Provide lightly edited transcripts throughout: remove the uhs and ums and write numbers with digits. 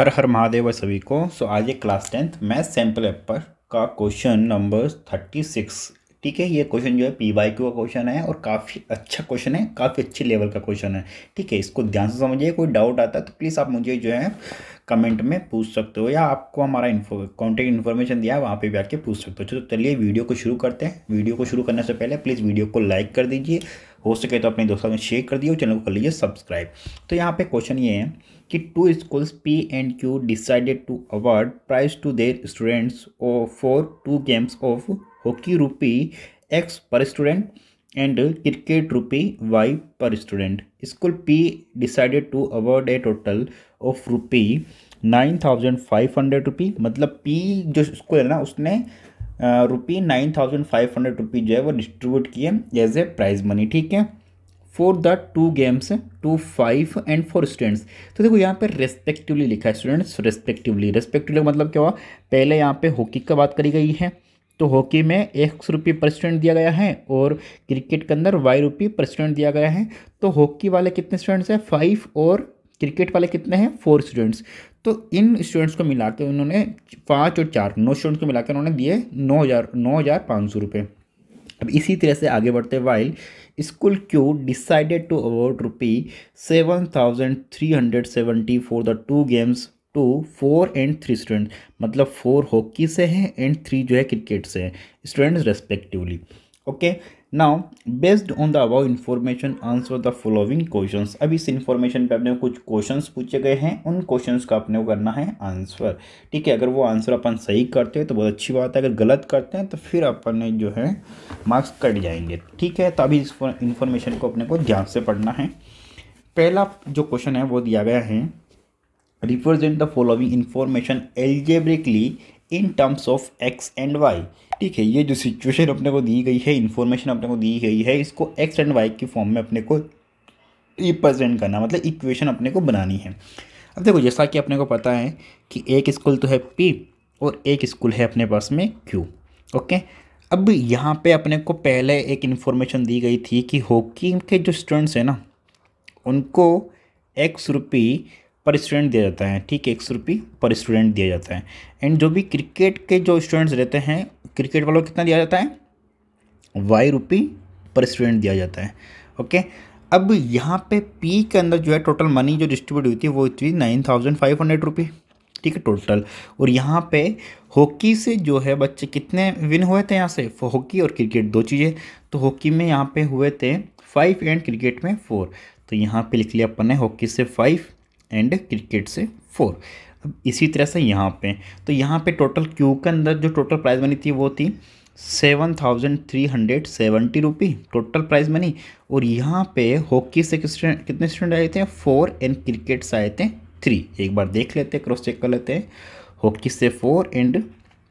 हर हर महादेव व सभी को। सो आज एक class 10th math sample paper का क्वेश्चन नंबर 36, ठीक है। ये क्वेश्चन जो है PYQ का क्वेश्चन है और काफ़ी अच्छा क्वेश्चन है, काफ़ी अच्छे लेवल का क्वेश्चन है, ठीक है। इसको ध्यान से समझिए, कोई डाउट आता है तो प्लीज़ आप मुझे जो है कमेंट में पूछ सकते हो या आपको हमारा कॉन्टैक्ट इन्फॉर्मेशन दिया है वहाँ पे भी आके पूछ सकते हो। चलो चलिए वीडियो को शुरू करते हैं। वीडियो को शुरू करने से पहले प्लीज़ वीडियो को लाइक कर दीजिए, हो सके तो अपने दोस्तों में शेयर कर दिए और चैनल को कर लीजिए सब्सक्राइब। तो यहाँ पे क्वेश्चन ये है कि two schools P and Q decided to award prize to their students for 2 games of hockey ₹X पर स्टूडेंट एंड क्रिकेट ₹Y पर student. School P decided to award a total of ₹9,500। मतलब P जो school है ना उसने ₹9,500 जो है वो डिस्ट्रीब्यूट किए एज ए प्राइज मनी, ठीक है, for the 2 games 2, 5 and 4 students. तो देखो यहाँ पे रेस्पेक्टिवली लिखा है स्टूडेंट्स, रेस्पेक्टिवली मतलब क्या हुआ, पहले यहाँ पे हॉकी का बात करी गई है तो हॉकी में ₹X पर स्टूडेंट दिया गया है और क्रिकेट के अंदर ₹Y पर स्टूडेंट दिया गया है। तो हॉकी वाले कितने स्टूडेंट्स हैं, 5, और क्रिकेट वाले कितने हैं, 4 स्टूडेंट्स। तो इन स्टूडेंट्स को मिला के उन्होंने 5 और 4 9 स्टूडेंट्स को मिला के उन्होंने दिए ₹9,500। अब इसी तरह से आगे बढ़ते while school Q decided to award ₹7,370 for the 2 games to 4 and 3 students. मतलब 4 हॉकी से हैं एंड 3 जो है क्रिकेट से हैं students respectively. Okay, now based on the above information answer the following questions. अब इस इन्फॉर्मेशन पे अपने कुछ क्वेश्चंस पूछे गए हैं, उन क्वेश्चंस का अपने को करना है आंसर, ठीक है। अगर वो आंसर अपन सही करते हैं तो बहुत अच्छी बात है, अगर गलत करते हैं तो फिर अपन जो है मार्क्स कट जाएंगे, ठीक है। तो अभी इस इन्फॉर्मेशन को अपने को ध्यान से पढ़ना है। पहला जो क्वेश्चन है वो दिया गया है represent the following information algebraically in terms of X and Y, ठीक है। ये जो सिचुएशन अपने को दी गई है, इन्फॉर्मेशन अपने को दी गई है, इसको X and Y की फॉर्म में अपने को रिप्रेजेंट करना, मतलब इक्वेशन अपने को बनानी है। अब देखो जैसा कि अपने को पता है कि एक स्कूल तो है P और एक स्कूल है अपने पास में Q, ओके। अब यहाँ पे अपने को पहले एक इन्फॉर्मेशन दी गई थी कि हॉकी के जो स्टूडेंट्स हैं ना उनको ₹X पर स्टूडेंट दिया जाता है, ठीक है, ₹X पर स्टूडेंट दिया जाता है। एंड जो भी क्रिकेट के जो स्टूडेंट्स रहते हैं, क्रिकेट वालों को कितना दिया जाता है, ₹Y पर स्टूडेंट दिया जाता है, ओके। अब यहाँ पे P के अंदर जो है टोटल मनी जो डिस्ट्रीब्यूट हुई थी वो थी ₹9,500, ठीक है, टोटल। और यहाँ पे हॉकी से जो है बच्चे कितने विन हुए थे, यहाँ से हॉकी और क्रिकेट 2 चीज़ें, तो हॉकी में यहाँ पे हुए थे 5 एंड क्रिकेट में 4। तो यहाँ पे लिख लिया अपन ने हॉकी से 5 एंड क्रिकेट से 4। अब इसी तरह से यहाँ पे, तो यहाँ पे टोटल Q के अंदर जो टोटल प्राइज मनी थी वो थी ₹7,370 टोटल प्राइज मनी। और यहाँ पे हॉकी से कितने स्टूडेंट आए थे, 4, एंड क्रिकेट से आए थे 3। एक बार देख लेते हैं, क्रॉस चेक कर लेते हैं, हॉकी से 4 एंड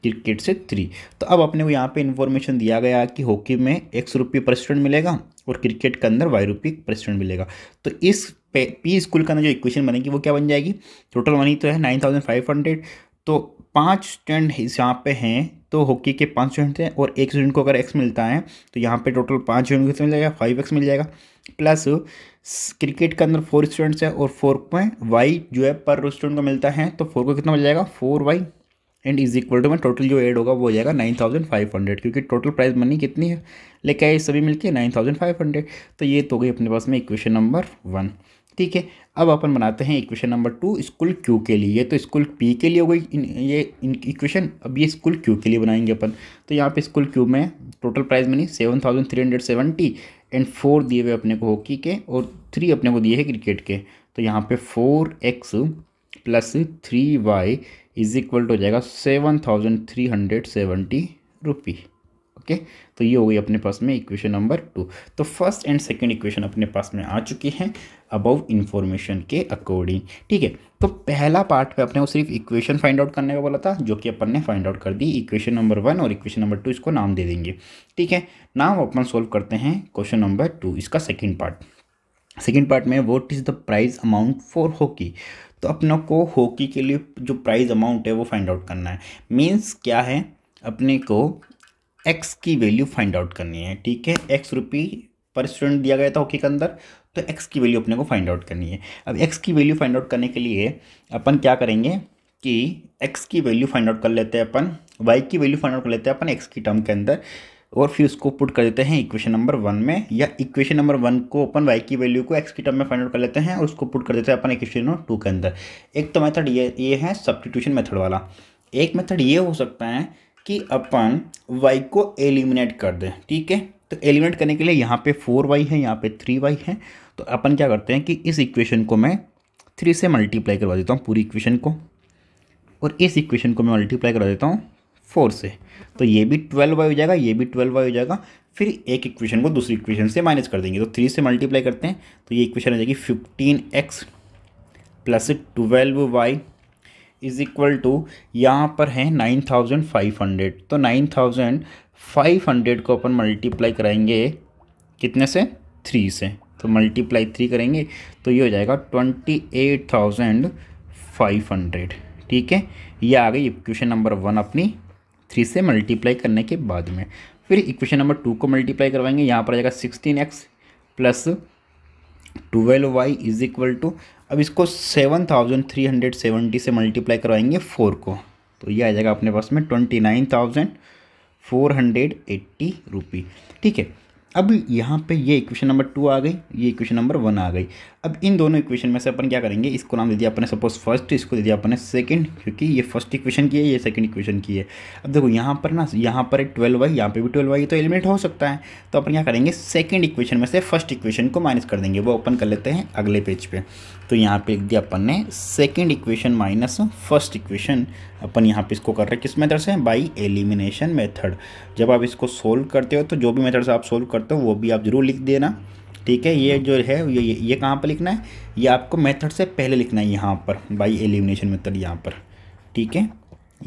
क्रिकेट से 3। तो अब अपने को यहाँ पे इन्फॉर्मेशन दिया गया कि हॉकी में ₹X पर स्टूडेंट मिलेगा और क्रिकेट के अंदर ₹Y पर स्टूडेंट मिलेगा। तो इस P स्कूल का ना जो इक्वेशन बनेगी वो क्या बन जाएगी, टोटल मनी तो है 9,500, तो 5 स्टूडेंट यहाँ पे हैं, तो हॉकी के 5 स्टूडेंट हैं और एक स्टूडेंट को अगर X मिलता है तो यहाँ पे टोटल 5 स्टूडेंट को मिल जाएगा, 5X मिल जाएगा, प्लस क्रिकेट के अंदर 4 स्टूडेंट्स हैं और 4 में Y जो है पर स्टूडेंट को मिलता है, तो 4 को कितना मिल जाएगा, 4Y, and is equal to में टोटल जो ऐड होगा वो हो जाएगा 9,500, क्योंकि टोटल प्राइस मनी कितनी है लेके आए सभी मिलके 9,500। तो ये तो गई अपने पास में इक्वेशन नंबर 1, ठीक है। अब अपन बनाते हैं इक्वेशन नंबर 2 स्कूल Q के लिए। तो स्कूल P के लिए हो गई ये इक्वेशन, अब ये स्कूल Q के लिए बनाएंगे अपन। तो यहाँ पे स्कूल Q में टोटल प्राइस मनी 7,370 एंड 4 दिए हुए अपने को हॉकी के और 3 अपने को दिए है क्रिकेट के। तो यहाँ पे 4X plus 3Y is equal to हो जाएगा ₹7,370, ओके। तो ये हो गई अपने पास में इक्वेशन नंबर 2। तो फर्स्ट एंड सेकंड इक्वेशन अपने पास में आ चुकी हैं अबाउट इन्फॉर्मेशन के अकॉर्डिंग, ठीक है। तो पहला पार्ट पे अपने को सिर्फ इक्वेशन फाइंड आउट करने का बोला था, जो कि अपन ने फाइंड आउट कर दी इक्वेशन नंबर 1 और इक्वेशन नंबर 2, इसको नाम दे देंगे, ठीक है। नाम अपन सोल्व करते हैं क्वेश्चन नंबर 2 इसका सेकेंड पार्ट। सेकेंड पार्ट में what is the prize amount for hockey. तो अपनों को हॉकी के लिए जो प्राइज अमाउंट है वो फाइंड आउट करना है, मींस क्या है, अपने को X की वैल्यू फाइंड आउट करनी है, ठीक है। ₹X पर स्टूडेंट दिया गया था हॉकी के अंदर, तो एक्स की वैल्यू अपने को फाइंड आउट करनी है। अब एक्स की वैल्यू फाइंड आउट करने के लिए अपन क्या करेंगे कि एक्स की वैल्यू फाइंड आउट कर लेते हैं अपन, वाई की वैल्यू फाइंड आउट कर लेते हैं अपन एक्स की टर्म के अंदर, और फिर उसको पुट कर देते हैं इक्वेशन नंबर वन में, या इक्वेशन नंबर वन को अपन वाई की वैल्यू को एक्स की टर्म में फाइंड आउट कर लेते हैं और उसको पुट कर देते हैं अपन इक्वेशन नंबर टू के अंदर। एक तो मेथड ये है सब्स्टिट्यूशन मेथड वाला। एक मेथड ये हो सकता है कि अपन वाई को एलिमिनेट कर दें, ठीक है। तो एलिमिनेट करने के लिए यहाँ पे 4y है, यहाँ पे 3y है, तो अपन क्या करते हैं कि इस इक्वेशन को मैं 3 से मल्टीप्लाई करवा देता हूँ पूरी इक्वेशन को, और इस इक्वेशन को मैं मल्टीप्लाई करवा देता हूँ 4 से, तो ये भी 12y हो जाएगा, ये भी 12y हो जाएगा। फिर एक इक्वेशन को दूसरी इक्वेशन से माइनस कर देंगे, तो 3 से मल्टीप्लाई करते हैं तो ये इक्वेशन हो जाएगी 15x plus 12y is equal to, यहाँ पर है 9500। तो 9500 को अपन मल्टीप्लाई कराएंगे कितने से, 3 से, तो मल्टीप्लाई 3 करेंगे तो ये हो जाएगा 28500, ठीक है। ये आ गई इक्वेशन नंबर वन अपनी 3 से मल्टीप्लाई करने के बाद में। फिर इक्वेशन नंबर 2 को मल्टीप्लाई करवाएंगे, यहाँ पर आ जाएगा 16x plus 12y is equal to, अब इसको 7370 से मल्टीप्लाई करवाएंगे 4 को, तो ये आ जाएगा अपने पास में 29,480 रुपये, ठीक है। अब यहाँ पे ये इक्वेशन नंबर 2 आ गई, ये इक्वेशन नंबर 1 आ गई। अब इन दोनों इक्वेशन में से अपन क्या करेंगे, इसको नाम दे दिया अपने सपोज फर्स्ट, इसको दे दिया अपने सेकंड, क्योंकि ये फर्स्ट इक्वेशन की है, ये सेकंड इक्वेशन की है। अब देखो यहाँ पर ना, यहाँ पर 12y, यहाँ पे भी 12y, तो एलिमिनेट हो सकता है। तो अपन क्या करेंगे, सेकेंड इक्वेशन में से फर्स्ट इक्वेशन को माइनस कर देंगे, वो अपन कर लेते हैं अगले पेज पर। तो यहाँ पर लिख दिया अपन ने second equation minus first equation, अपन यहाँ पर इसको कर रहे हैं किस मेथड से, बाई एलिमिनेशन मेथड। जब आप इसको सोल्व करते हो तो जो भी मेथड से आप सोल्व तो वो भी आप जरूर लिख देना, ठीक है। ये जो है ये कहाँ पर लिखना है, ये आपको मेथड से पहले लिखना है यहाँ पर, बाय एलिमिनेशन मेथड यहाँ पर, ठीक है,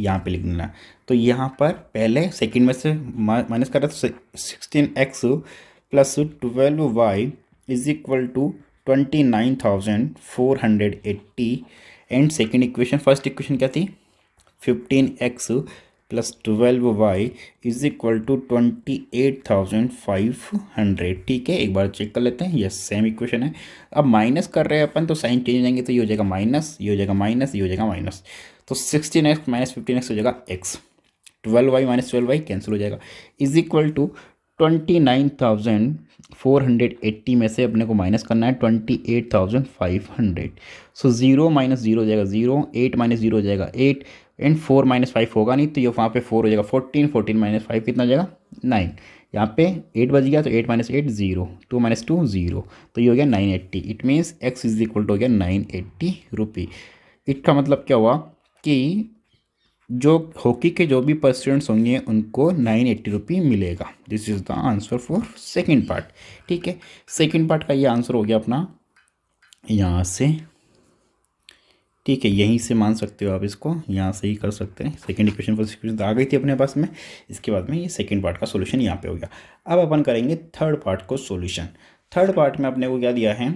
यहाँ पे लिखना। तो यहाँ पर पहले सेकंड में से माइनस कर रहे तो 16x plus 12y is equal to 29,480, and second equation, first equation क्या थी, 15x plus 12y is equal to 28,500, ठीक है। एक बार चेक कर लेते हैं, ये सेम इक्वेशन है। अब माइनस कर रहे हैं अपन तो साइन चेंज हो जाएंगे, तो ये हो जाएगा माइनस, ये हो जाएगा माइनस, ये हो जाएगा माइनस, तो 16x माइनस 15x हो जाएगा x, 12y minus 12y cancel हो जाएगा, इज इक्वल टू 29,480 में से अपने को माइनस करना है 28,500। सो 0 माइनस 0 हो जाएगा 0, 8 माइनस 0 हो जाएगा 8, एंड 4 माइनस 5 होगा नहीं तो ये वहाँ पे 4 हो जाएगा 14, 14 माइनस 5 कितना हो जाएगा 9, यहाँ पे 8 बच गया तो 8 माइनस 8 0, 2 माइनस 2 0, तो ये हो गया 980। It means x is equal to हो गया 980 रुपये। इसका मतलब क्या हुआ कि जो हॉकी के जो भी स्टूडेंट्स होंगे उनको 980 रुपये मिलेगा। This is the answer for second part, ठीक है। सेकंड पार्ट का ये आंसर हो गया अपना यहाँ से, ठीक है, यहीं से मान सकते हो आप इसको, यहाँ से ही कर सकते हैं। सेकंड इक्वेशन फर्स्ट इक्वेशन आ गई थी अपने पास में, इसके बाद में ये सेकंड पार्ट का सोल्यूशन यहाँ पे हो गया। अब अपन करेंगे थर्ड पार्ट को सोल्यूशन। थर्ड पार्ट में अपने को क्या दिया है,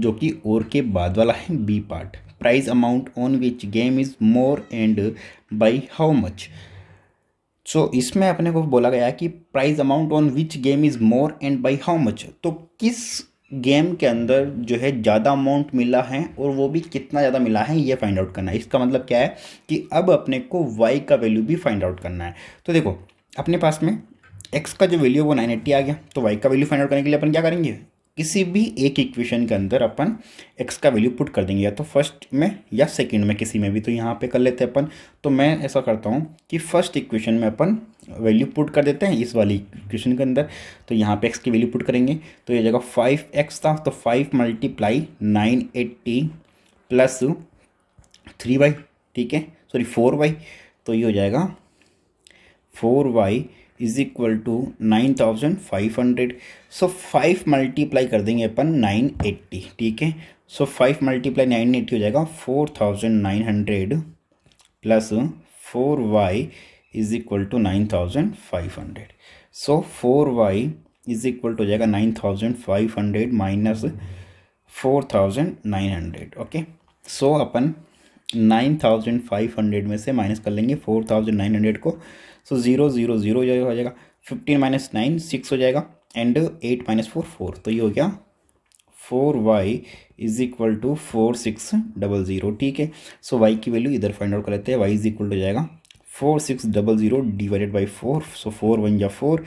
जो कि और के बाद वाला है, B part, prize amount on which game is more and by how much. So इसमें अपने को बोला गया है कि prize amount on which game is more and by how much, तो किस गेम के अंदर जो है ज़्यादा अमाउंट मिला है और वो भी कितना ज़्यादा मिला है, ये फाइंड आउट करना है। इसका मतलब क्या है कि अब अपने को y का वैल्यू भी फाइंड आउट करना है। तो देखो अपने पास में x का जो वैल्यू है वो 980 आ गया, तो y का वैल्यू फाइंड आउट करने के लिए अपन क्या करेंगे, किसी भी एक इक्वेशन के अंदर अपन x का वैल्यू पुट कर देंगे, या तो फर्स्ट में या सेकंड में, किसी में भी। तो यहाँ पे कर लेते हैं अपन, तो मैं ऐसा करता हूँ कि फर्स्ट इक्वेशन में अपन वैल्यू पुट कर देते हैं इस वाली इक्वेशन के अंदर। तो यहाँ पे x की वैल्यू पुट करेंगे तो ये जगह 5x था, तो 5 मल्टीप्लाई 980 प्लस 3y, ठीक है, सॉरी 4y, तो ये हो जाएगा 4y is equal to 9,500। So 5 multiply कर देंगे अपन 980, ठीक है, सो 5 मल्टीप्लाई 980 हो जाएगा 4,900 plus 4y is equal to 9,500। So 4y is equal to हो जाएगा 9,500 माइनस 4,900, ओके। सो अपन 9,500 में से माइनस कर लेंगे 4,900 को, सो 0 0 0 हो जाएगा, 15 माइनस 9 6 हो जाएगा, एंड 8 माइनस 4 4, तो ये हो गया 4y इज इक्वल टू 4600। ठीक है, सो y की वैल्यू इधर फाइंड आउट कर लेते हैं। y इज इक्वल टू जाएगा 4600 divided by 4, so 4 * 1 = 4,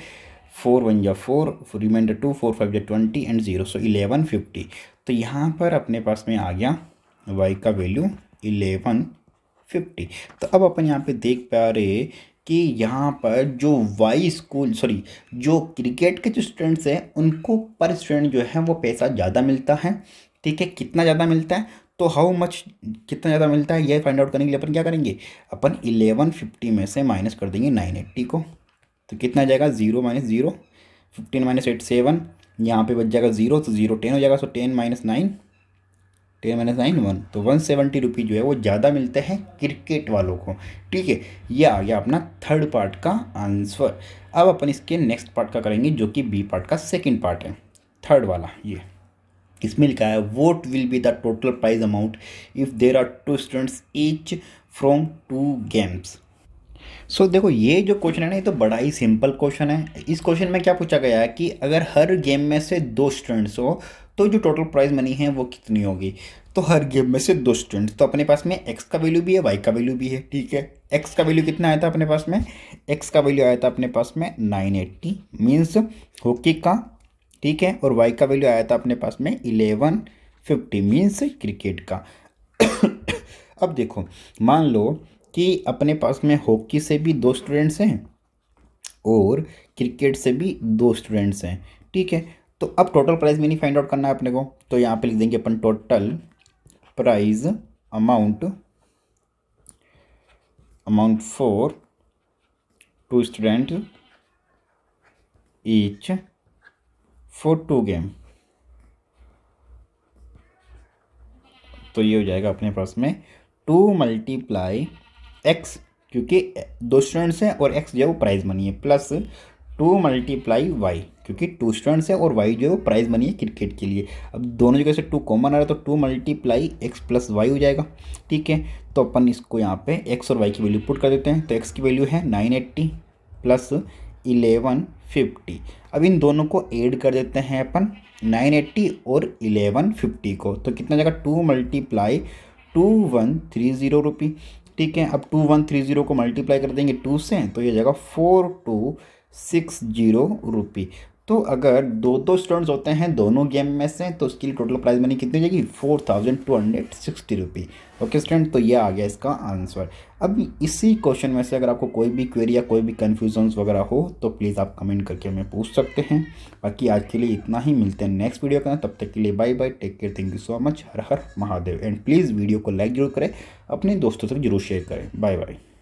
4 * 1 = 4, remainder 2, 4 × 5 = 20 and 0, so 1150। तो यहाँ पर अपने पास में आ गया y का वैल्यू 1150। तो अब अपन यहाँ पे देख पा रहे कि यहाँ पर जो वाई स्कूल सॉरी जो क्रिकेट के जो स्टूडेंट्स हैं उनको पर स्टूडेंट जो है वो पैसा ज़्यादा मिलता है। ठीक है, कितना ज़्यादा मिलता है, तो हाउ मच कितना ज़्यादा मिलता है, यह फाइंड आउट करने के लिए अपन क्या करेंगे, अपन 1150 में से माइनस कर देंगे 980 को। तो कितना जाएगा 0 - 0, 15 - 8 7, यहाँ पर बच जाएगा 0, तो 0 10 हो जाएगा, सो 10 - 9 10 - 9 1, तो 170 रुपये जो है वो ज़्यादा मिलते हैं क्रिकेट वालों को। ठीक है, ये आ गया अपना थर्ड पार्ट का आंसर। अब अपन इसके नेक्स्ट पार्ट का करेंगे जो कि बी पार्ट का सेकंड पार्ट है, थर्ड वाला। ये इसमें लिखा है what will be the total prize amount if there are 2 students each from 2 games. So देखो ये जो क्वेश्चन है ना, ये तो बड़ा ही सिंपल क्वेश्चन है। इस क्वेश्चन में क्या पूछा गया है कि अगर हर गेम में से 2 स्टूडेंट्स हो तो जो टोटल प्राइज मनी है वो कितनी होगी। तो हर गेम में से 2 स्टूडेंट्स, तो अपने पास में x का वैल्यू भी है, y का वैल्यू भी है। ठीक है, x का वैल्यू कितना आया था अपने पास में, x का वैल्यू आया था अपने पास में 980 मीन्स हॉकी का। ठीक है, और y का वैल्यू आया था अपने पास में 1150 मीन्स क्रिकेट का। अब देखो, मान लो कि अपने पास में हॉकी से भी 2 स्टूडेंट्स हैं और क्रिकेट से भी 2 स्टूडेंट्स हैं। ठीक है, तो अब टोटल प्राइस में नहीं फाइंड आउट करना है अपने को, तो यहाँ पे लिख देंगे अपन total price amount for 2 student each for 2 game. तो ये हो जाएगा अपने पास में 2 × x, क्योंकि 2 स्टूडेंट्स हैं और x जो है वो प्राइज मनी है, प्लस 2 × y, क्योंकि 2 स्टूडेंट्स है और y जो है वो प्राइज मनी है क्रिकेट के लिए। अब दोनों जगह से 2 कॉमन आ रहा है, तो 2 × x + y हो जाएगा। ठीक है, तो अपन इसको यहाँ पे x और y की वैल्यू पुट कर देते हैं। तो x की वैल्यू है 980 + 1150। अब इन दोनों को ऐड कर देते हैं अपन 980 और 1150 को, तो कितना जाएगा 2 × 2130 रुपये। ठीक है, अब 2130 को मल्टीप्लाई कर देंगे 2 से, तो ये जाएगा 4260 रुपये। तो अगर 2 स्टूडेंट्स होते हैं दोनों गेम में से, तो उसके लिए टोटल प्राइस मनी कितनी हो जाएगी, 4260 रुपये। ओके स्टूडेंट, तो ये आ गया इसका आंसर। अब इसी क्वेश्चन में से अगर आपको कोई भी क्वेरी या कोई भी कन्फ्यूजन्स वगैरह हो तो प्लीज़ आप कमेंट करके हमें पूछ सकते हैं। बाकी आज के लिए इतना ही, मिलते हैं नेक्स्ट वीडियो का, तब तक के लिए bye bye, take care, thank you so much, her her Mahadev. And please video को लाइक जरूर करें, अपने दोस्तों तक जरूर शेयर करें। Bye bye.